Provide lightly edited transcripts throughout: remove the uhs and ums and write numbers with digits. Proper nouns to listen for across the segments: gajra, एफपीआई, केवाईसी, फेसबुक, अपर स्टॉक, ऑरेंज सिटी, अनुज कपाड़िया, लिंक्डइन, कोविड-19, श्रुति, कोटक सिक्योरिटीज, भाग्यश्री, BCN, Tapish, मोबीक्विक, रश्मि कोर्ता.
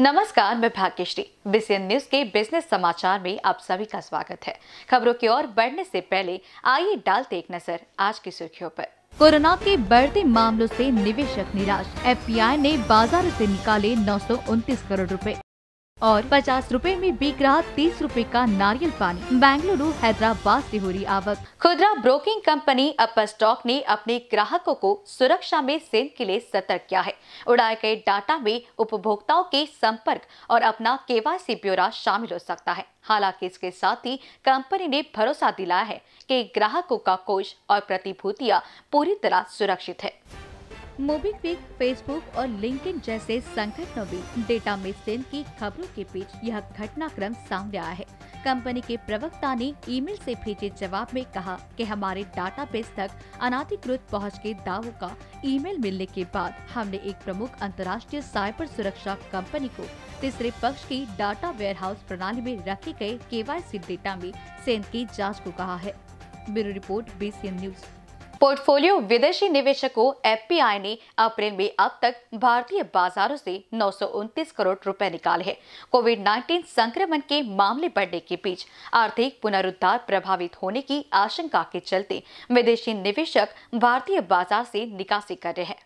नमस्कार, मैं भाग्यश्री। BCN news के बिजनेस समाचार में आप सभी का स्वागत है। खबरों की ओर बढ़ने से पहले आइए डालते एक नजर आज की सुर्खियों पर। कोरोना के बढ़ते मामलों से निवेशक निराश, एफपीआई ने बाजार से निकाले 929 करोड़ रुपए और 50 रुपए में बिक रहा 30 रुपए का नारियल पानी। बेंगलुरु हैदराबाद से हो रही आवक। खुदरा ब्रोकिंग कंपनी अपर स्टॉक ने अपने ग्राहकों को सुरक्षा में सेल के लिए सतर्क किया है। उड़ाए गए डाटा में उपभोक्ताओं के संपर्क और अपना केवाईसी ब्यौरा शामिल हो सकता है। हालांकि इसके साथ ही कंपनी ने भरोसा दिलाया है कि ग्राहकों का कोष और प्रतिभूतियाँ पूरी तरह सुरक्षित है। मोबीक्विक, फेसबुक और लिंक्डइन जैसे संगठनों में डेटा में सेल की खबरों के बीच यह घटनाक्रम सामने आया है। कंपनी के प्रवक्ता ने ईमेल से भेजे जवाब में कहा कि हमारे डाटाबेस तक अनाधिकृत पहुंच के दावों का ईमेल मिलने के बाद हमने एक प्रमुख अंतर्राष्ट्रीय साइबर सुरक्षा कंपनी को तीसरे पक्ष की डाटा वेयरहाउस प्रणाली में रखे गए केवाईसी डेटा में सेल की जाँच को कहा है। Bureau report, BCN news. Portfolio विदेशी निवेशकों एफपीआई ने अप्रैल में अब तक भारतीय बाजारों से 929 करोड़ रुपए निकाले हैं। कोविड-19 संक्रमण के मामले बढ़ने के बीच आर्थिक पुनरुद्धार प्रभावित होने की आशंका के चलते विदेशी निवेशक भारतीय बाजार से निकासी कर रहे हैं।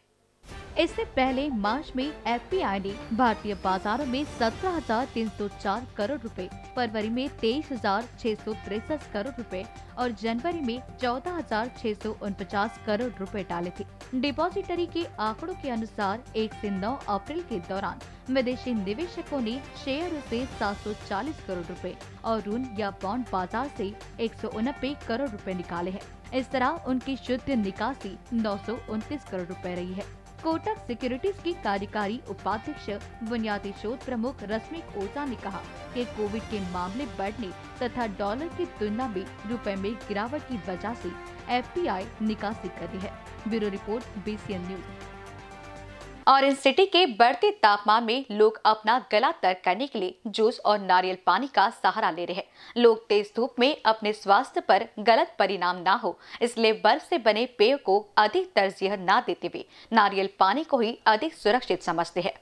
इससे पहले मार्च में एफपीआई ने भारतीय बाजारों में 17,304 करोड़ रुपए, फरवरी में 23,663 करोड़ रुपए और जनवरी में 14,649 करोड़ रुपए डाले थे। डिपॉजिटरी के आंकड़ों के अनुसार 1 से 9 अप्रैल के दौरान विदेशी निवेशकों ने शेयरों से 740 करोड़ रुपए और ऋण या बॉन्ड बाजार से 189 करोड़ रुपए निकाले हैं। इस तरह उनकी शुद्ध निकासी 929 करोड़ रुपए रही है। कोटक सिक्योरिटीज की कार्यकारी उपाध्यक्ष बुनियादी शोध प्रमुख रश्मि कोर्ता ने कहा कि कोविड के मामले बढ़ने तथा डॉलर की तुलना में रुपए में गिरावट की वजह से एफपीआई निकासी कर रही है। Bureau report, BCN news. ऑरेंज सिटी के बढ़ते तापमान में लोग अपना गला तर करने के लिए जूस और नारियल पानी का सहारा ले रहे हैं। लोग तेज धूप में अपने स्वास्थ्य पर गलत परिणाम ना हो, इसलिए बर्फ से बने पेय को अधिक तरजीह ना देते हुए नारियल पानी को ही अधिक सुरक्षित समझते हैं।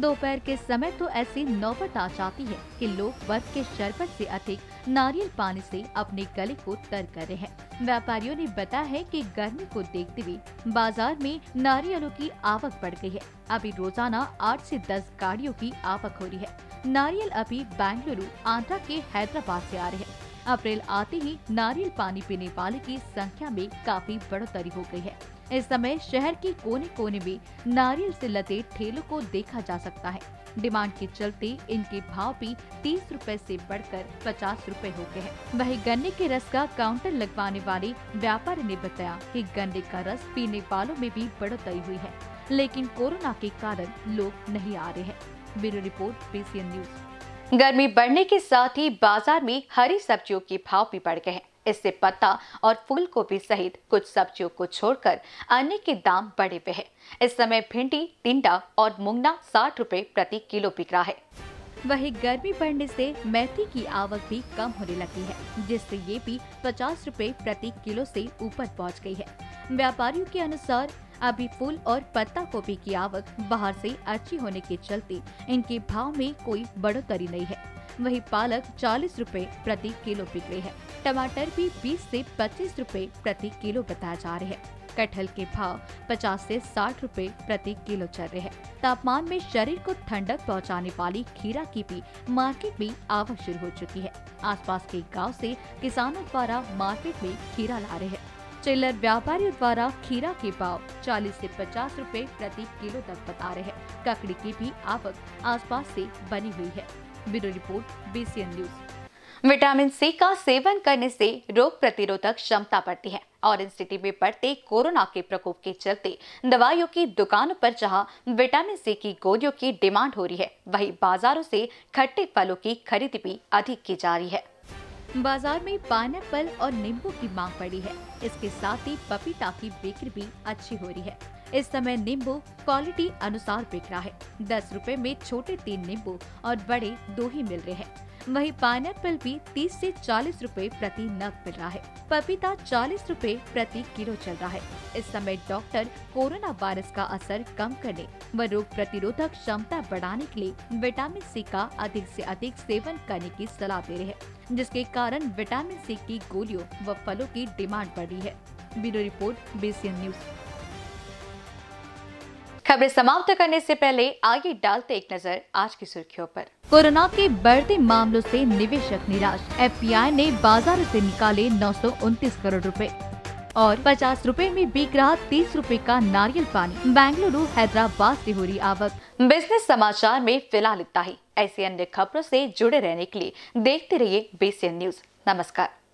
दोपहर के समय तो ऐसी नौबत आ जाती है कि लोग बर्फ के शरबत से अधिक नारियल पानी से अपने गले को तर कर रहे हैं। व्यापारियों ने बताया है कि गर्मी को देखते हुए बाजार में नारियलों की आवक बढ़ गई है। अभी रोजाना 8 से 10 गाड़ियों की आवक हो रही है। नारियल अभी बेंगलुरु, आंध्रा के हैदराबाद से आ रहे हैं। अप्रैल आते ही नारियल पानी पीने वाले की संख्या में काफी बढ़ोतरी हो गई है। इस समय शहर के कोने कोने में नारियल से लदे ठेलों को देखा जा सकता है। डिमांड के चलते इनके भाव भी 30 रुपए से बढ़कर 50 रुपए हो गए हैं। वहीं गन्ने के रस का काउंटर लगवाने वाले व्यापारी ने बताया कि गन्ने का रस पीने वालों में भी बढ़ोतरी हुई है, लेकिन कोरोना के कारण लोग नहीं आ रहे हैं। Bureau report, PCN news. गर्मी बढ़ने के साथ ही बाजार में हरी सब्जियों के भाव भी बढ़ गए हैं। इससे पत्ता और फूलगोभी सहित कुछ सब्जियों को छोड़कर अन्य के दाम बढ़े हुए हैं। इस समय भिंडी, टिंडा और मुंगना 60 रुपए प्रति किलो बिक रहा है। वहीं गर्मी बढ़ने से मेथी की आवक भी कम होने लगी है, जिससे ये भी 50 रुपए प्रति किलो से ऊपर पहुंच गई है। व्यापारियों के अनुसार अभी फूल और पत्ता गोभी की आवक बाहर से अच्छी होने के चलते इनके भाव में कोई बढ़ोतरी नहीं है। वहीं पालक 40 रुपए प्रति किलो बिक रही है। टमाटर भी 20 से 25 रुपए प्रति किलो बताए जा रहे हैं। कटहल के भाव 50 से 60 रुपए प्रति किलो चल रहे हैं। तापमान में शरीर को ठंडक पहुंचाने वाली खीरा की भी मार्केट में आवक शुरू हो चुकी है। आसपास के गांव से किसानों द्वारा मार्केट में खीरा ला रहे हैं। चिल्लर व्यापारियों द्वारा खीरा के भाव 40 से 50 रुपए प्रति किलो तक बता रहे हैं। ककड़ी की भी आवक आसपास से बनी हुई है। Bureau report, BCN news. Vitamin C का सेवन करने से रोग प्रतिरोधक क्षमता बढ़ती है। ऑरेंज सिटी में बढ़ते कोरोना के प्रकोप के चलते दवाइयों की दुकानों पर जहां विटामिन सी की गोलियों की डिमांड हो रही है, वहीं बाजारों से खट्टे फलों की खरीद भी अधिक की जा रही है। बाजार में पाइनएप्पल और नींबू की मांग बढ़ी है। इसके साथ ही पपीता की बिक्री भी अच्छी हो रही है। इस समय नींबू क्वालिटी अनुसार बिक रहा है। 10 रुपए में छोटे 3 नींबू और बड़े 2 ही मिल रहे हैं। वहीं पाइनएप्पल भी 30 से 40 रुपए प्रति नग मिल रहा है। पपीता 40 रुपए प्रति किलो चल रहा है। इस समय डॉक्टर कोरोना वायरस का असर कम करने व रोग प्रतिरोधक क्षमता बढ़ाने के लिए विटामिन सी का अधिक से अधिक सेवन करने की सलाह दे रहे हैं, जिसके कारण विटामिन सी की गोलियों व फलों की डिमांड बढ़ रही है। Bureau report, BCN news. खबरें समाप्त करने से पहले आगे डालते एक नजर आज की सुर्खियों पर। कोरोना के बढ़ते मामलों से निवेशक निराश, एफपीआई ने बाजार से निकाले 929 करोड़ रुपए और 50 रुपए में बिक रहा 30 रुपए का नारियल पानी। बेंगलुरु हैदराबाद से हो रही आवक। बिजनेस समाचार में फिलहाल इतना ही। ऐसी अन्य खबरों से जुड़े रहने के लिए देखते रहिए BCN न्यूज। नमस्कार।